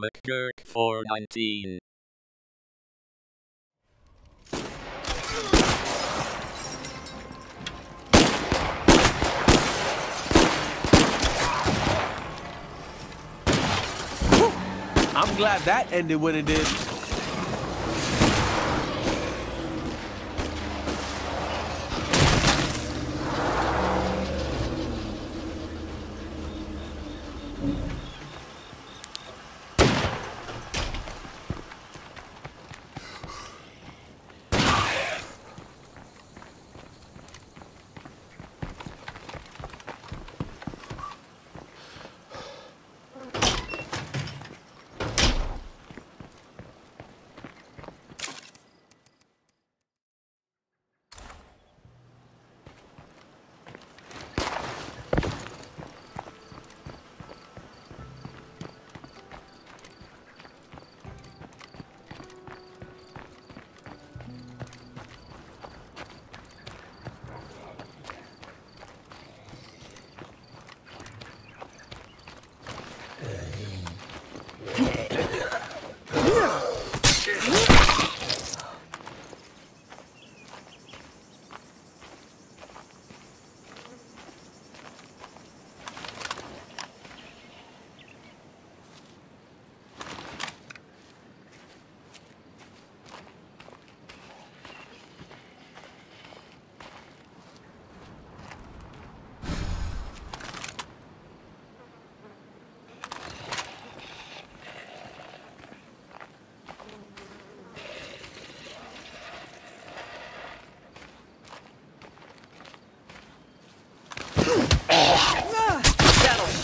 McGurk 419. I'm glad that ended when it did.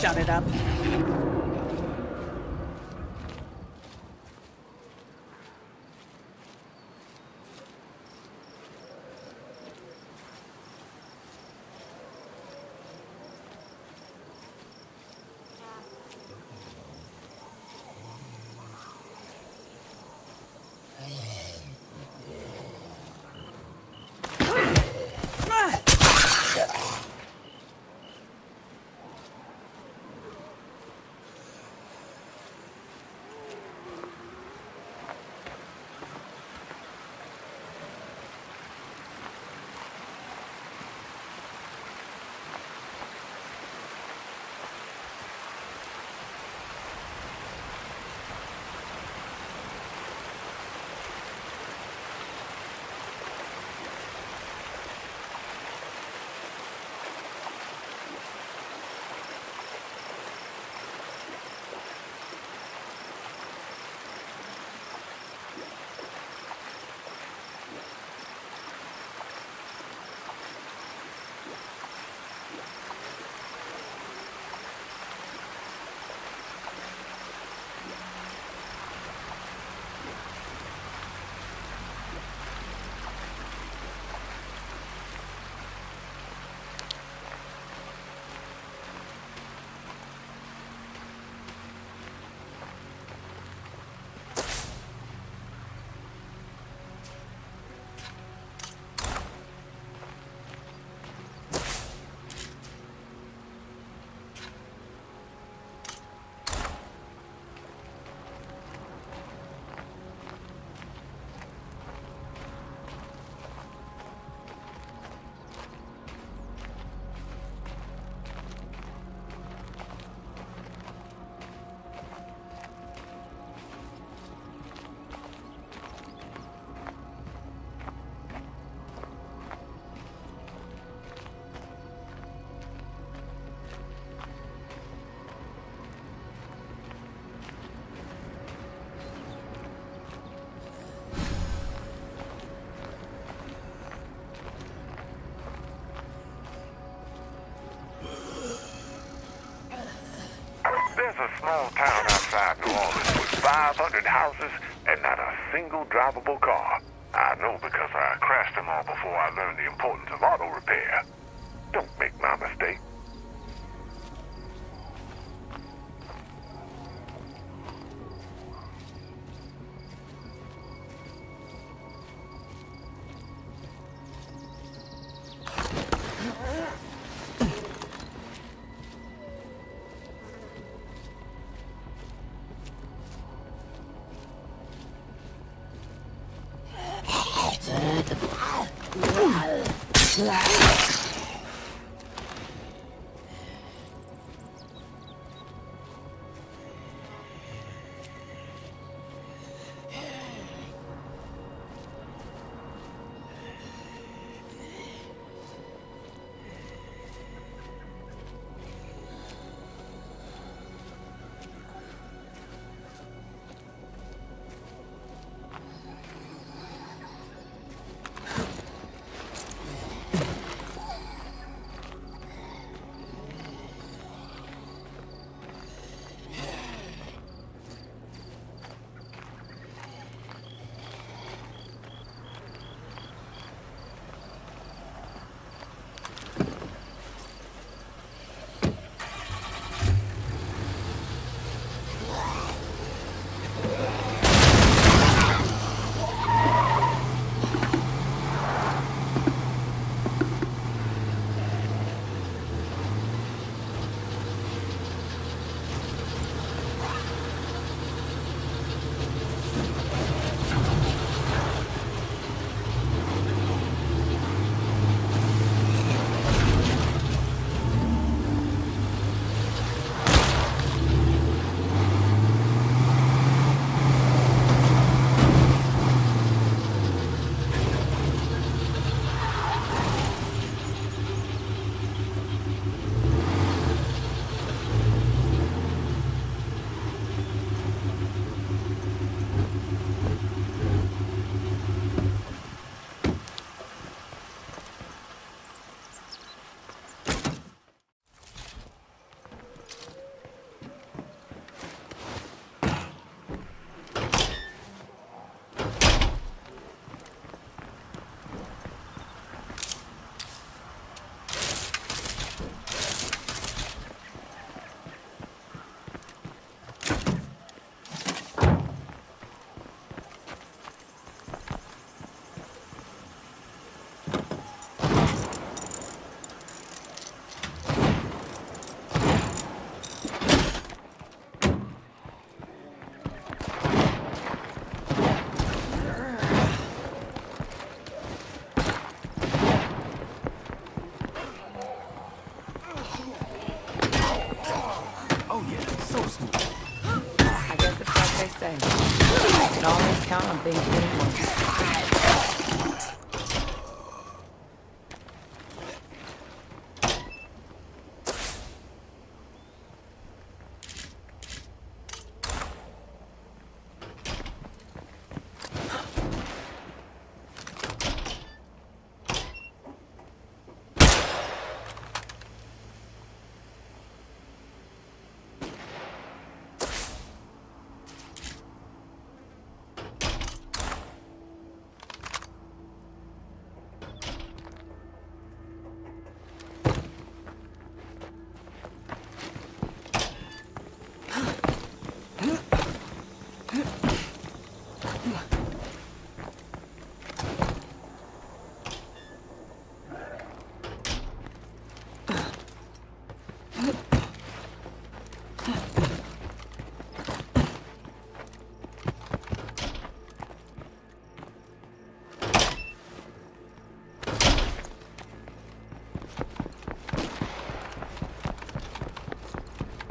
Shut it up. There's a small town outside New Orleans with 500 houses and not a single drivable car. I know because I crashed them all before I learned the importance of auto repair. Don't make my mistake.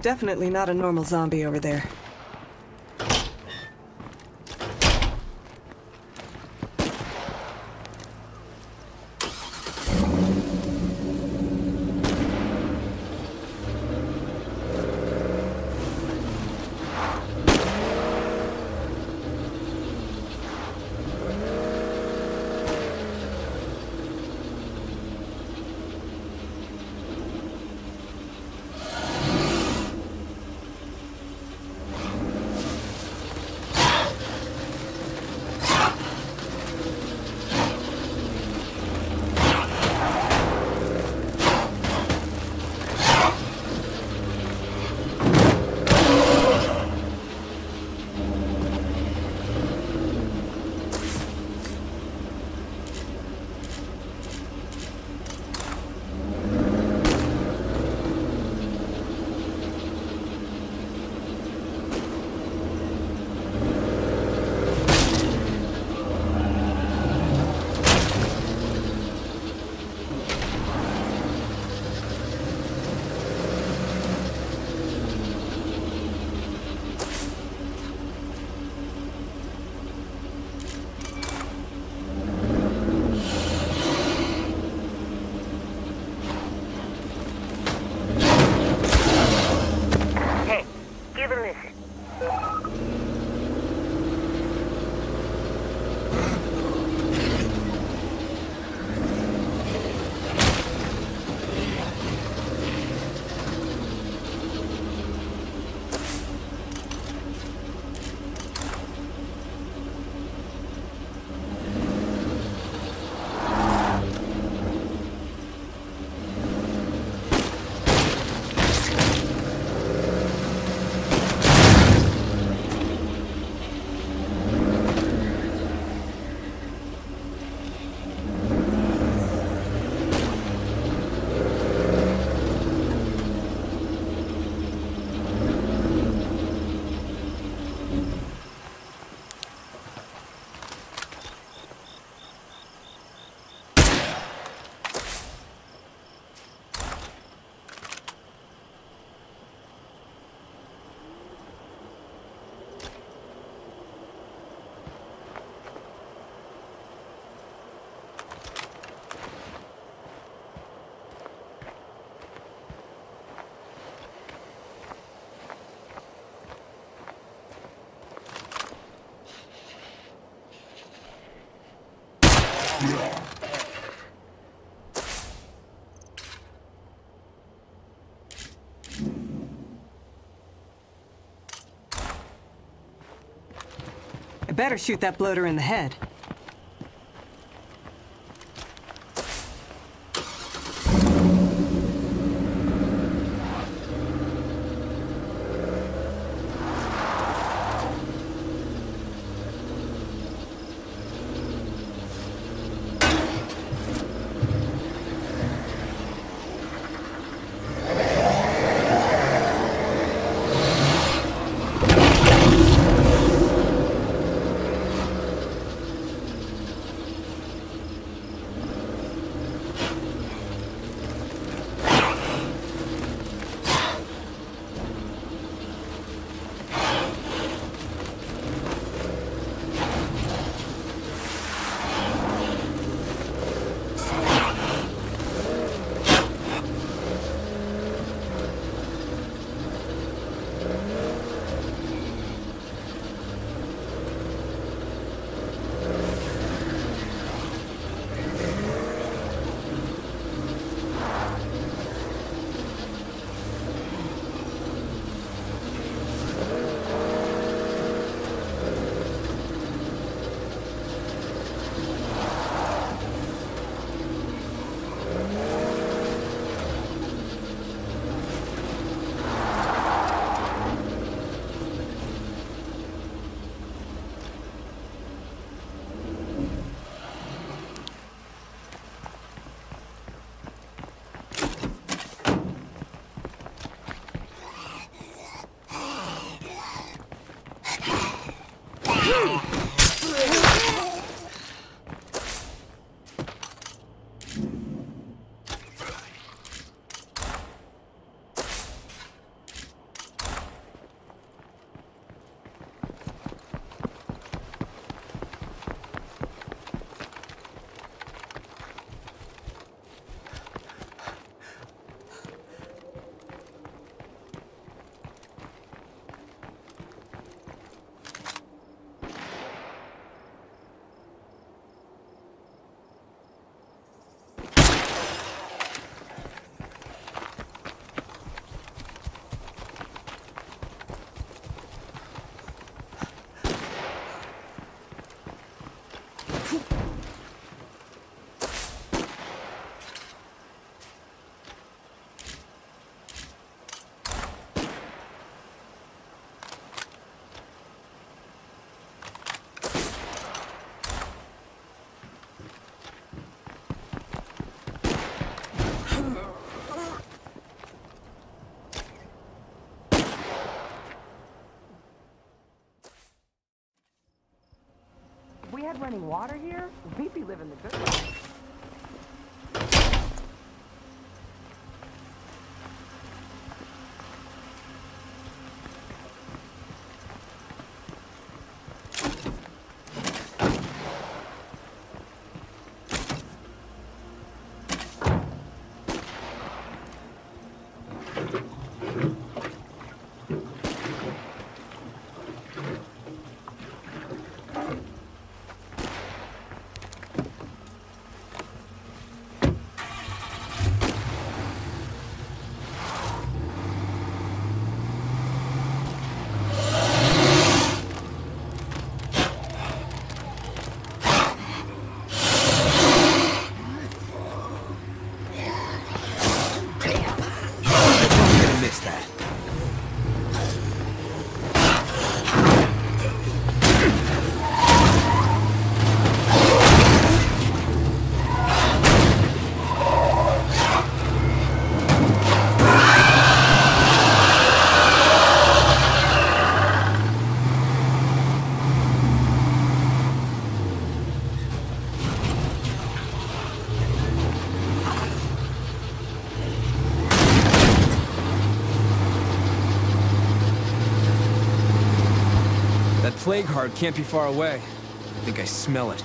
Definitely not a normal zombie over there. better shoot that bloater in the head. Had running water here, we'd be living the good life. Plague heart can't be far away. I think I smell it.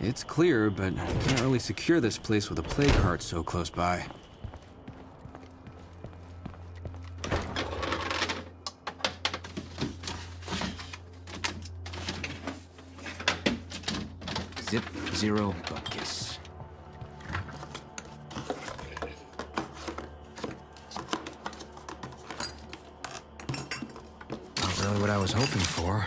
It's clear, but I can't really secure this place with a plague heart so close by. Zip, zero, buckus. Not really what I was hoping for.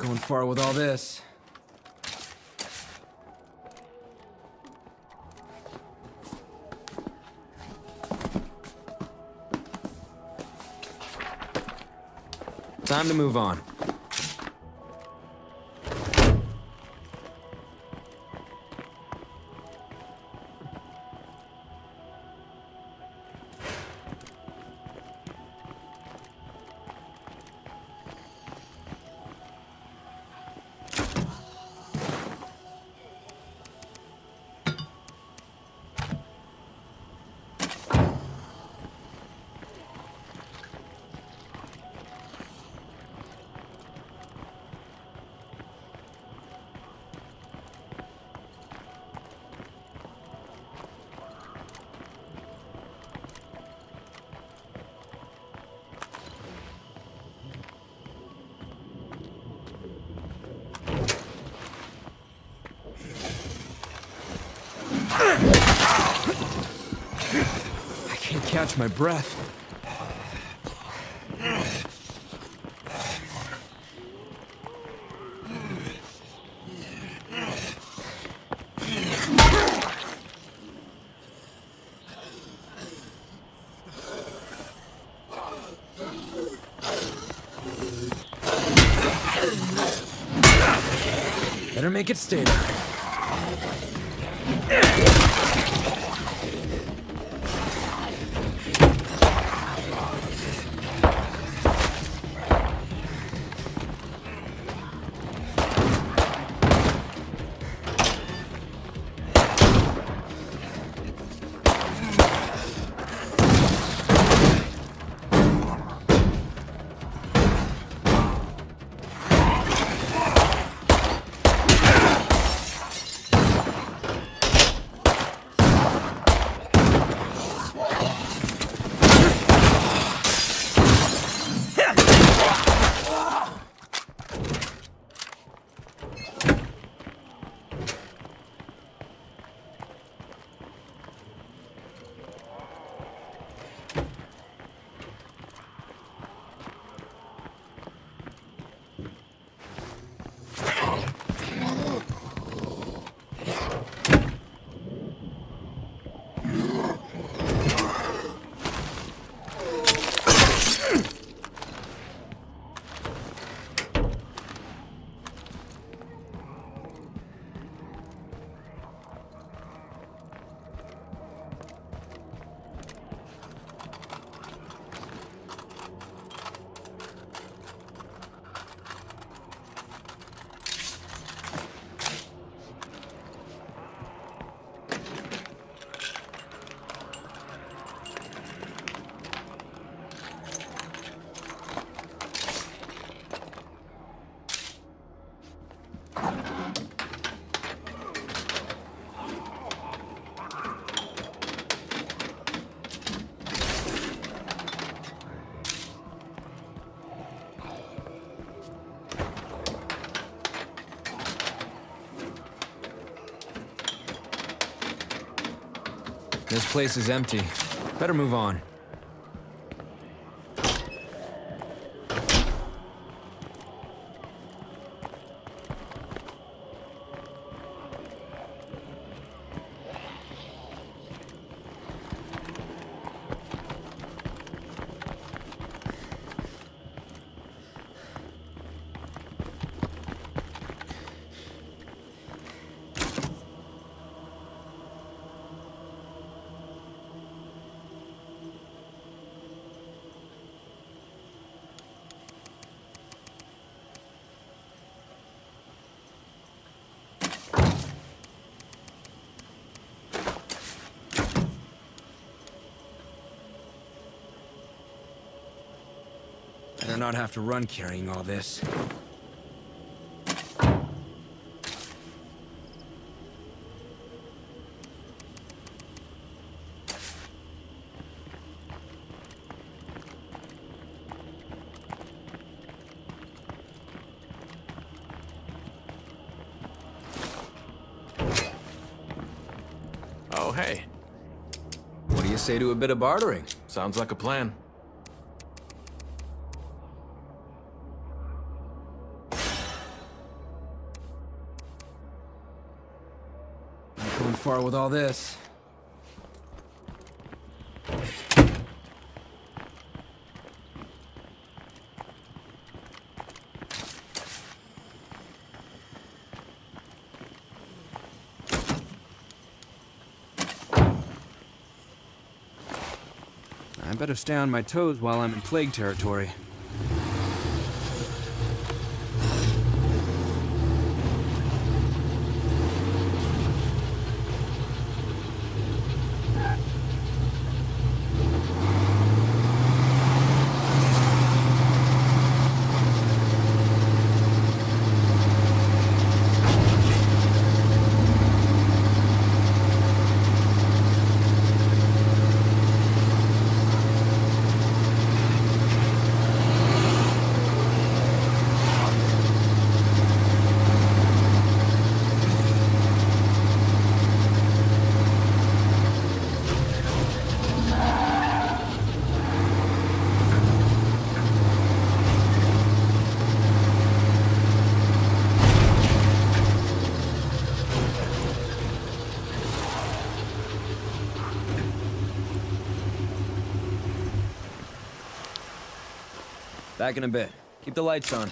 Going far with all this. Time to move on. I can't catch my breath. Better make it stay there. This place is empty. Better move on. Better not have to run carrying all this. Oh, hey. What do you say to a bit of bartering? Sounds like a plan. Far with all this. I better stay on my toes while I'm in plague territory. Back in a bit. Keep the lights on.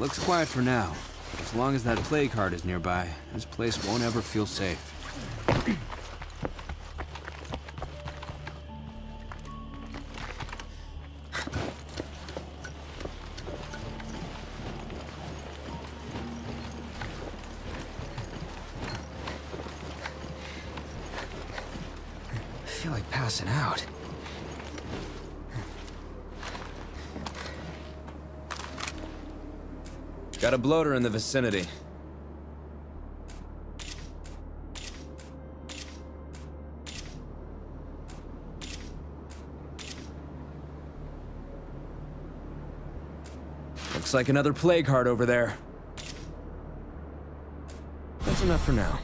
Looks quiet for now, but as long as that plague heart is nearby, this place won't ever feel safe. I feel like passing out. Got a bloater in the vicinity. Looks like another plague heart over there. That's enough for now.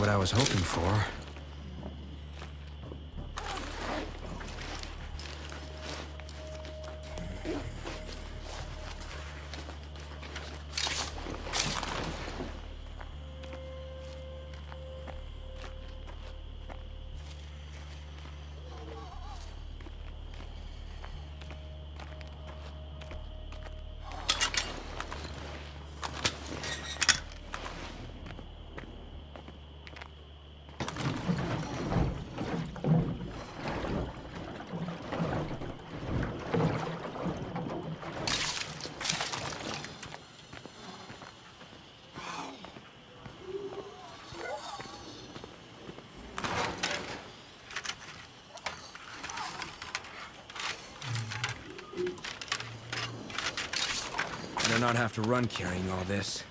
What I was hoping for. Not have to run carrying all this.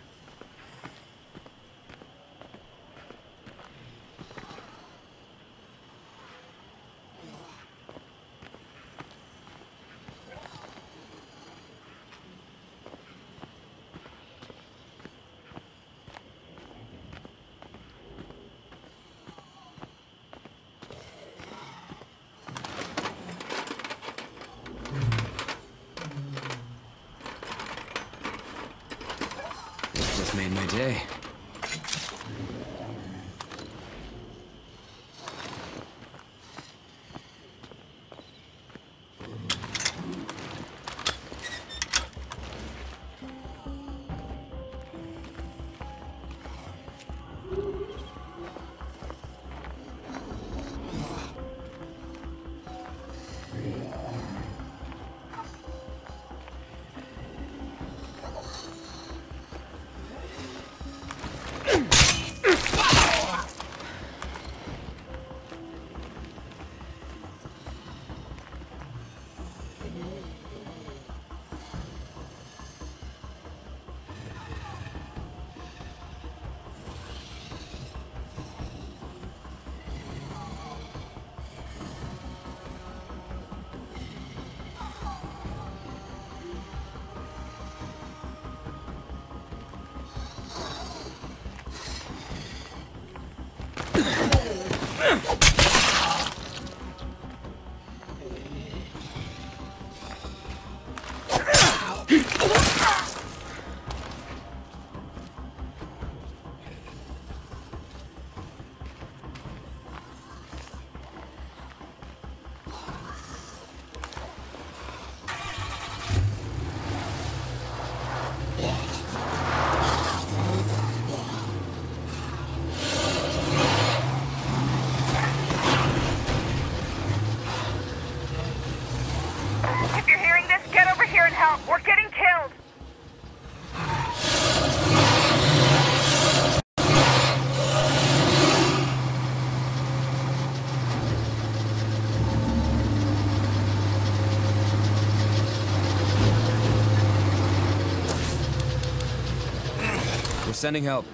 sending help.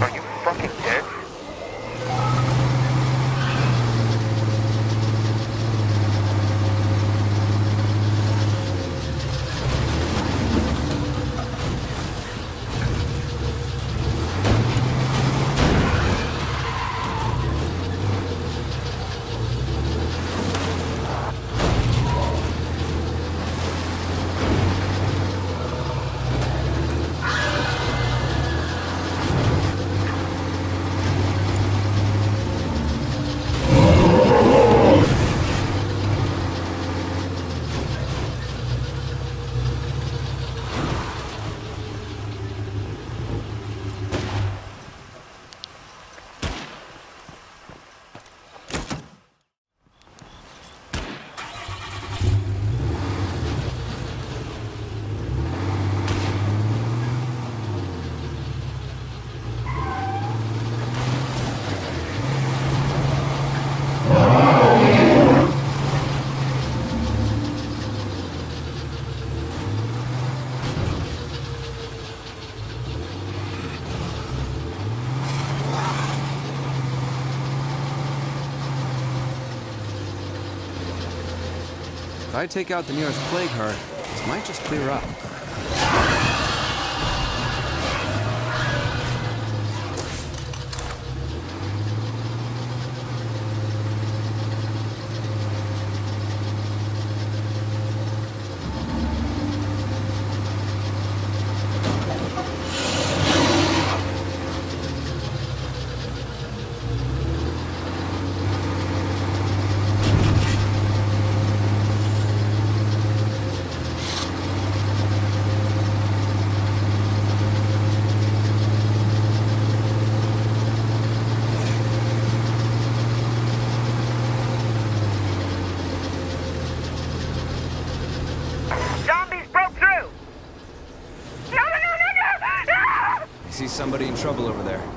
Are you fucking dead? If I take out the nearest plague heart, this might just clear up. Somebody in trouble over there.